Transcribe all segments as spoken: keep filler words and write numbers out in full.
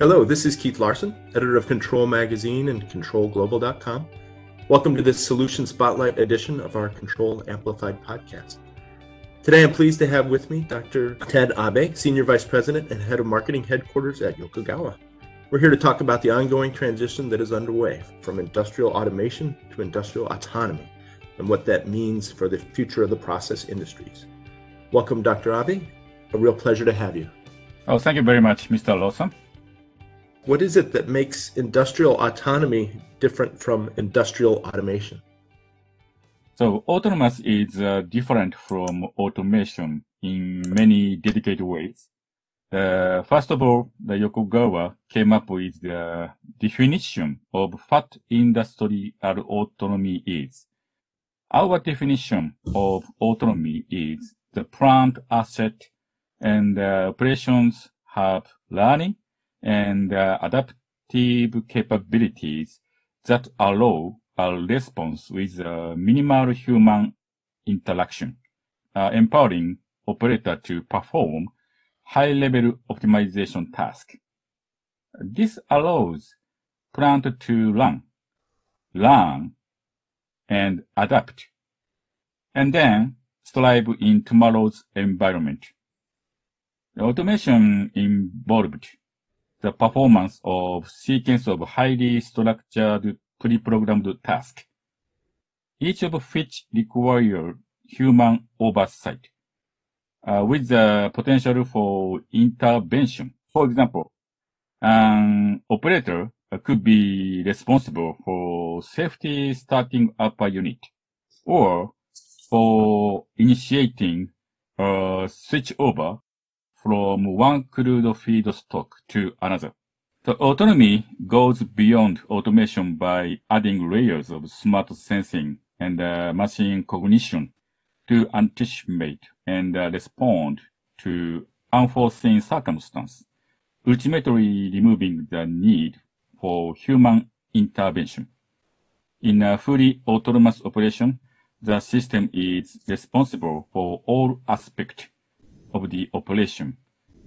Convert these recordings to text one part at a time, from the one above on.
Hello, this is Keith Larson, editor of Control Magazine and control global dot com. Welcome to this Solution Spotlight edition of our Control Amplified podcast. Today, I'm pleased to have with me Doctor Ted Abe, Senior Vice President and Head of Marketing Headquarters at Yokogawa. We're here to talk about the ongoing transition that is underway from industrial automation to industrial autonomy and what that means for the future of the process industries. Welcome, Doctor Abe. A real pleasure to have you. Oh, thank you very much, Mister Larson. What is it that makes industrial autonomy different from industrial automation? So autonomous is uh, different from automation in many dedicated ways. Uh, first of all, the Yokogawa came up with the definition of what industrial autonomy is. Our definition of autonomy is the plant asset and the operations have learning and uh, adaptive capabilities that allow a response with uh, minimal human interaction, uh, empowering operator to perform high-level optimization tasks. This allows plant to run, learn, and adapt, and then strive in tomorrow's environment. The automation involved the performance of sequence of highly structured pre-programmed tasks, each of which require human oversight, uh, with the potential for intervention. For example, an operator could be responsible for safely starting up a unit or for initiating a switchover from one crude feedstock to another. The autonomy goes beyond automation by adding layers of smart sensing and uh, machine cognition to anticipate and uh, respond to unforeseen circumstances, ultimately removing the need for human intervention. In a fully autonomous operation, the system is responsible for all aspects of the operation,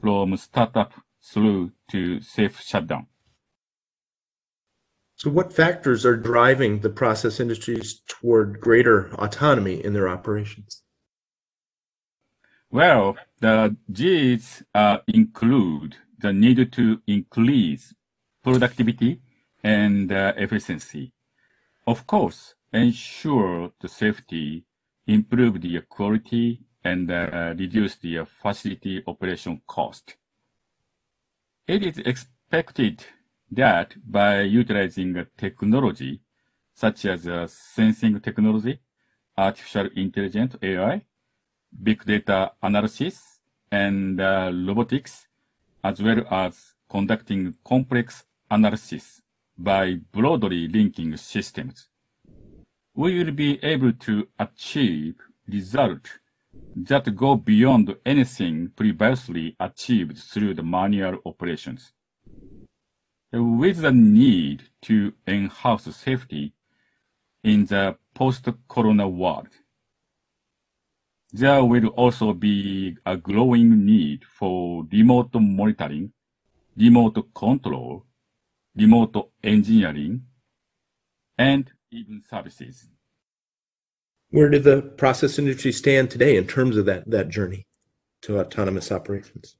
from startup through to safe shutdown. So what factors are driving the process industries toward greater autonomy in their operations? Well, the G's uh, include the need to increase productivity and uh, efficiency. Of course, ensure the safety, improve the quality, and uh, reduce the uh, facility operation cost. It is expected that by utilizing technology such as uh, sensing technology, artificial intelligence, A I, big data analysis, and uh, robotics, as well as conducting complex analysis by broadly linking systems, we will be able to achieve results that go beyond anything previously achieved through the manual operations. With the need to enhance safety in the post-corona world, there will also be a growing need for remote monitoring, remote control, remote engineering, and even services. Where did the process industry stand today in terms of that, that journey to autonomous operations?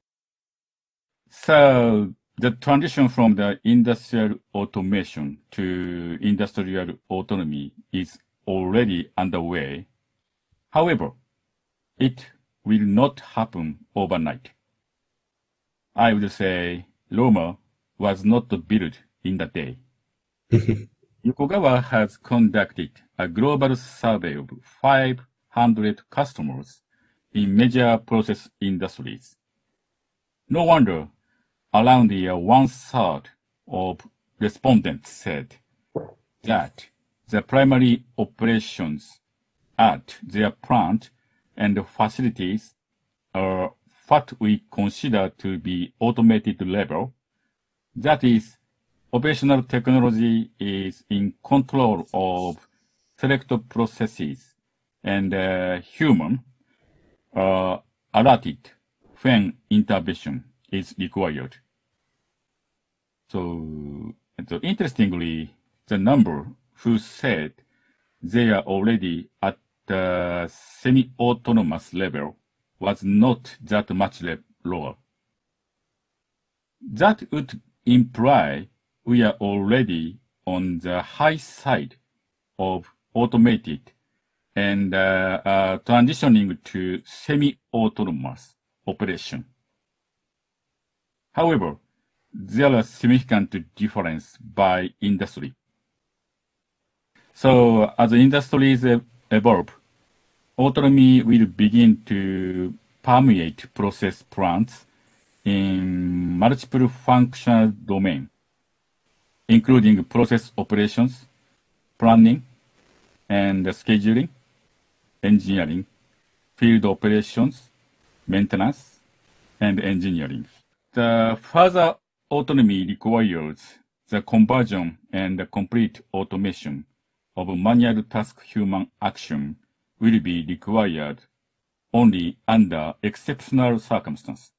So the transition from the industrial automation to industrial autonomy is already underway. However, it will not happen overnight. I would say Roma was not built in a day. Yokogawa has conducted a global survey of five hundred customers in major process industries. No wonder around the one-third of respondents said that the primary operations at their plant and facilities are what we consider to be automated level, that is, operational technology is in control of select processes and uh, human uh, alerted when intervention is required. So, so interestingly, the number who said they are already at the semi-autonomous level was not that much lower. That would imply we are already on the high side of automated and uh, uh, transitioning to semi-autonomous operation. However, there are significant differences by industry. So as industries evolve, autonomy will begin to permeate process plants in multiple functional domains, including process operations, planning and scheduling, engineering, field operations, maintenance, and engineering. The further autonomy requires the conversion and the complete automation of manual task human action will be required only under exceptional circumstances.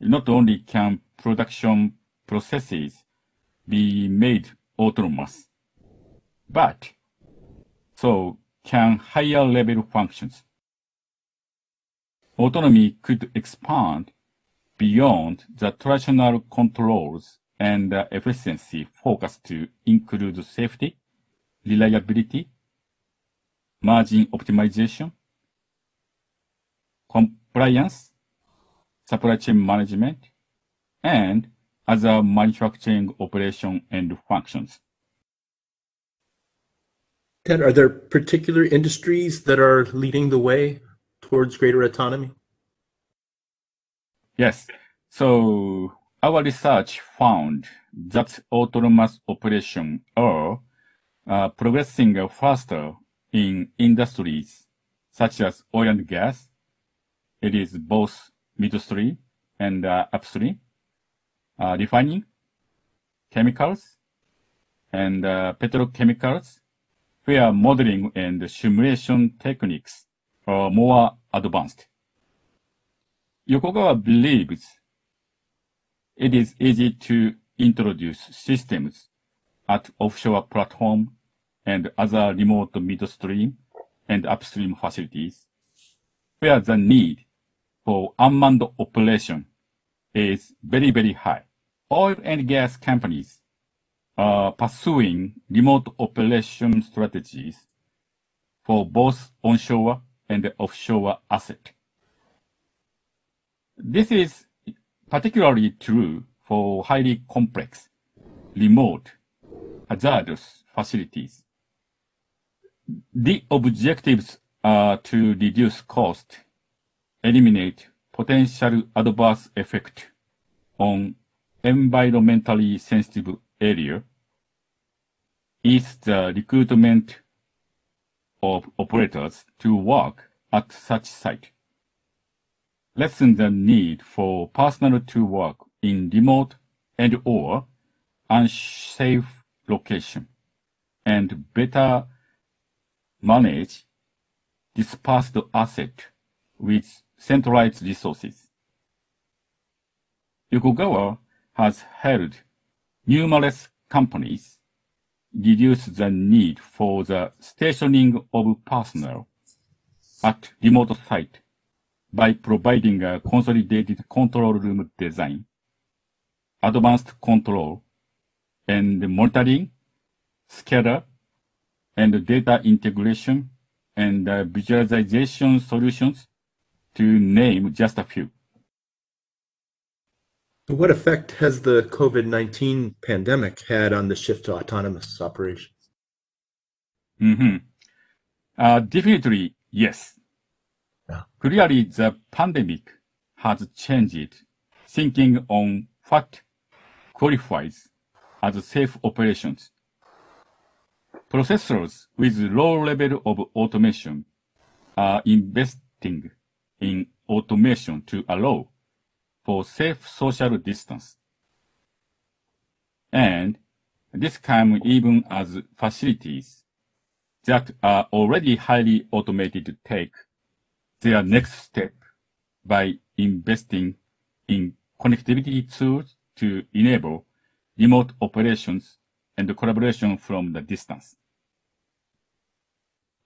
Not only can production processes be made autonomous, but so can higher level functions. Autonomy could expand beyond the traditional controls and efficiency focus to include safety, reliability, margin optimization, compliance, supply chain management, and other manufacturing operation and functions. Ted, are there particular industries that are leading the way towards greater autonomy? Yes. So our research found that autonomous operations are uh, progressing faster in industries such as oil and gas. It is both midstream and uh, upstream, uh, refining, chemicals, and uh, petrochemicals, where modeling and simulation techniques are more advanced. Yokogawa believes it is easy to introduce systems at offshore platforms and other remote midstream and upstream facilities, where the need for unmanned operation is very, very high. Oil and gas companies are pursuing remote operation strategies for both onshore and offshore assets. This is particularly true for highly complex, remote, hazardous facilities. The objectives are to reduce cost, eliminate potential adverse effect on environmentally sensitive area, ease the recruitment of operators to work at such site, lessen the need for personnel to work in remote and or unsafe location, and better manage dispersed asset with centralized resources. Yokogawa has helped numerous companies reduce the need for the stationing of personnel at remote sites by providing a consolidated control room design, advanced control, and monitoring, SCADA, and data integration and uh, visualization solutions, to name just a few. What effect has the COVID nineteen pandemic had on the shift to autonomous operations? Mm-hmm. Uh, definitely, yes. Clearly, the pandemic has changed thinking on what qualifies as safe operations. Processors with low level of automation are investing in automation to allow for safe social distance. And this comes even as facilities that are already highly automated take their next step by investing in connectivity tools to enable remote operations and collaboration from the distance.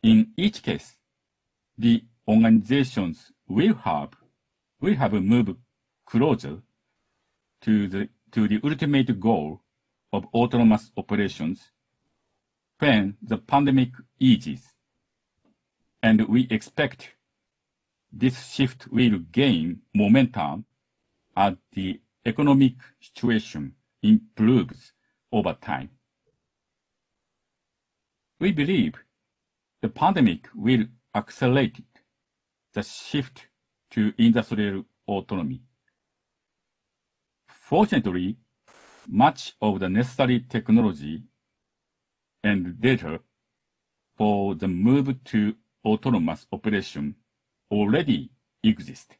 In each case, the organizations will have will have moved closer to the to the ultimate goal of autonomous operations when the pandemic eases, and we expect this shift will gain momentum as the economic situation improves over time. We believe the pandemic will accelerate the shift to industrial autonomy. Fortunately, much of the necessary technology and data for the move to autonomous operation already exist.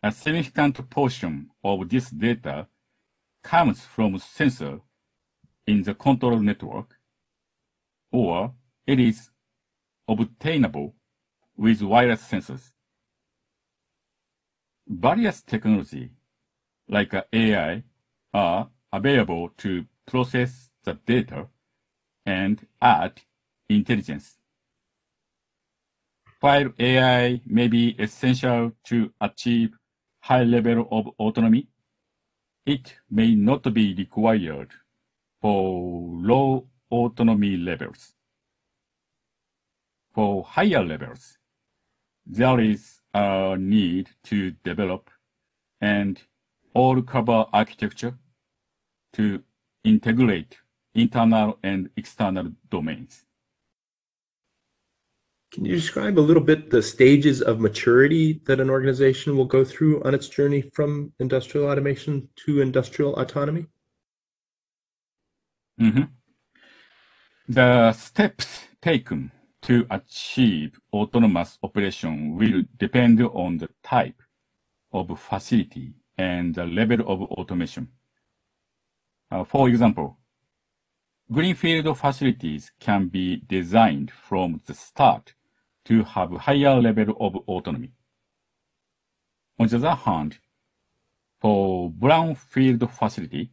A significant portion of this data comes from sensors in the control network, or it is obtainable with wireless sensors. Various technology like A I are available to process the data and add intelligence. While A I may be essential to achieve high level of autonomy, it may not be required for low autonomy levels. For higher levels, there is a need to develop an all-cover architecture to integrate internal and external domains. Can you describe a little bit the stages of maturity that an organization will go through on its journey from industrial automation to industrial autonomy? Mm-hmm. The steps taken to achieve autonomous operation will depend on the type of facility and the level of automation. Uh, for example, greenfield facilities can be designed from the start to have higher level of autonomy. On the other hand, for brownfield facility,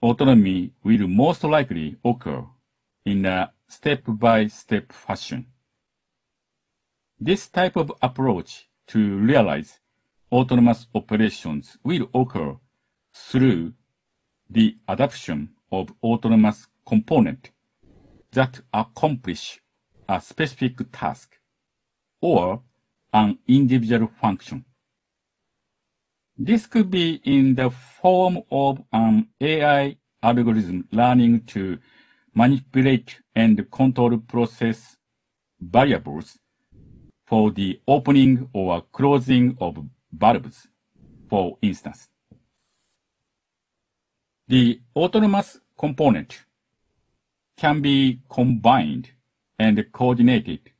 autonomy will most likely occur in a step-by-step fashion. This type of approach to realize autonomous operations will occur through the adoption of autonomous components that accomplish a specific task or an individual function. This could be in the form of an A I algorithm learning to manipulate and control process variables for the opening or closing of valves, for instance. The autonomous component can be combined and coordinated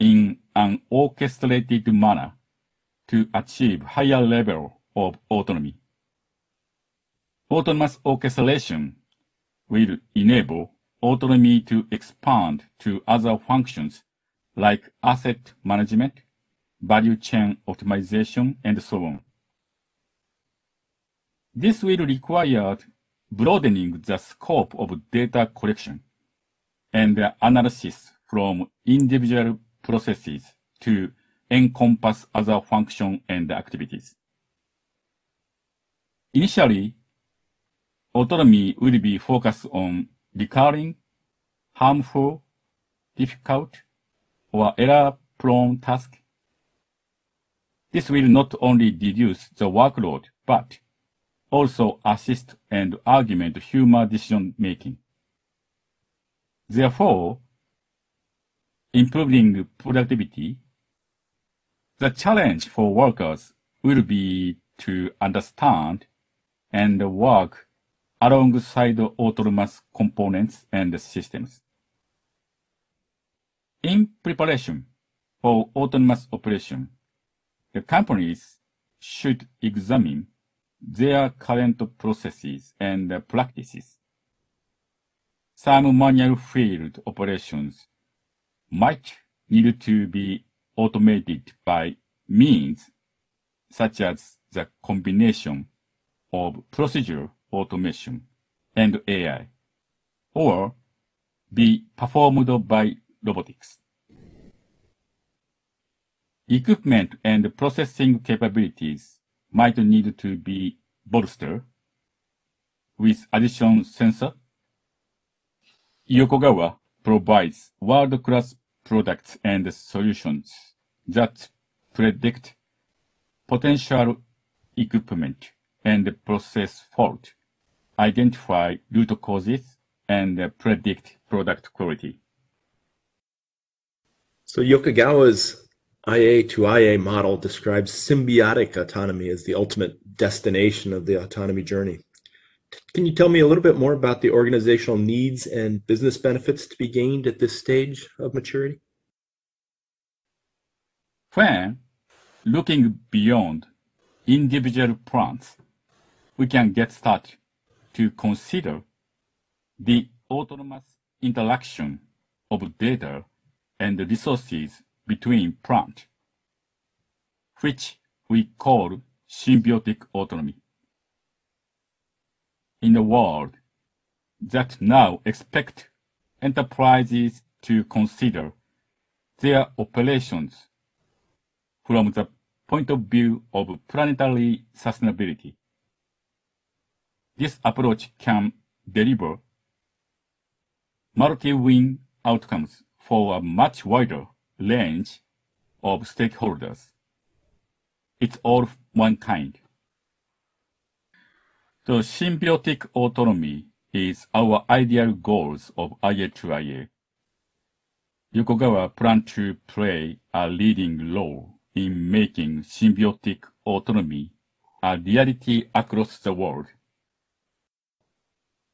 in an orchestrated manner to achieve higher level of autonomy. Autonomous orchestration will enable autonomy to expand to other functions like asset management, value chain optimization, and so on. This will require broadening the scope of data collection and analysis from individual processes to encompass other functions and activities. Initially, autonomy will be focused on recurring, harmful, difficult, or error-prone tasks. This will not only reduce the workload, but also assist and augment human decision-making. Therefore, improving productivity, the challenge for workers will be to understand and work alongside autonomous components and systems. In preparation for autonomous operation, the companies should examine their current processes and practices. Some manual field operations might need to be automated by means such as the combination of procedure automation and A I, or be performed by robotics. Equipment and processing capabilities might need to be bolstered with additional sensor. Yokogawa provides world-class products and solutions that predict potential equipment and process fault, identify root causes, and predict product quality. So Yokogawa's I A to I A model describes symbiotic autonomy as the ultimate destination of the autonomy journey. Can you tell me a little bit more about the organizational needs and business benefits to be gained at this stage of maturity? When looking beyond individual plants, we can get started to consider the autonomous interaction of data and resources between plants, which we call symbiotic autonomy. In a world that now expects enterprises to consider their operations from the point of view of planetary sustainability, this approach can deliver multi-win outcomes for a much wider range of stakeholders. It's all one kind. The symbiotic autonomy is our ideal goals of I A to I A. Yokogawa plans to play a leading role in making symbiotic autonomy a reality across the world.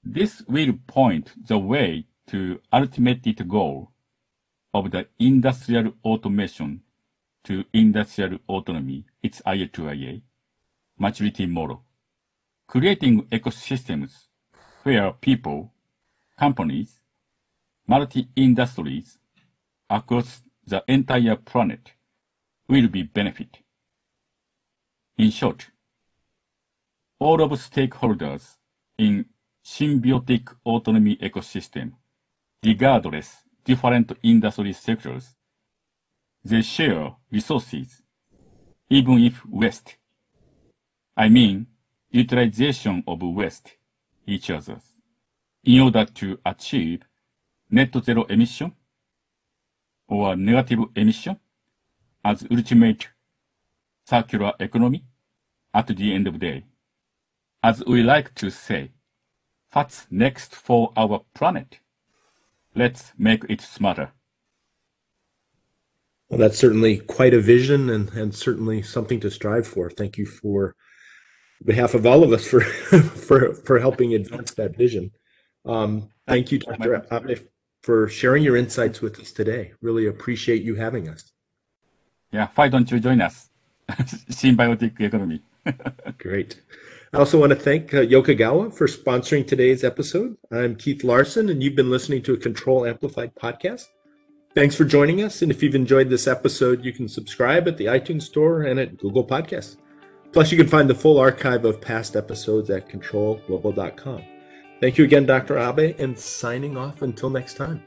This will point the way to the ultimate goal of the industrial automation to industrial autonomy, its I A to I A, maturity model, creating ecosystems where people, companies, multi-industries across the entire planet will be benefit. In short, all of stakeholders in symbiotic autonomy ecosystem, regardless different industry sectors, they share resources, even if waste. I mean, utilization of waste each other's in order to achieve net zero emission or negative emission as ultimate circular economy at the end of the day. As we like to say, what's next for our planet? Let's make it smarter. Well, that's certainly quite a vision and, and certainly something to strive for. Thank you for, on behalf of all of us, for, for, for helping advance that vision. Um, thank you, Doctor Abe, for sharing your insights with us today. Really appreciate you having us. Yeah, why don't you join us? Symbiotic economy. Great. I also want to thank uh, Yokogawa for sponsoring today's episode. I'm Keith Larson, and you've been listening to a Control Amplified podcast. Thanks for joining us. And if you've enjoyed this episode, you can subscribe at the iTunes Store and at Google Podcasts. Plus, you can find the full archive of past episodes at control global dot com. Thank you again, Doctor Abe, and signing off until next time.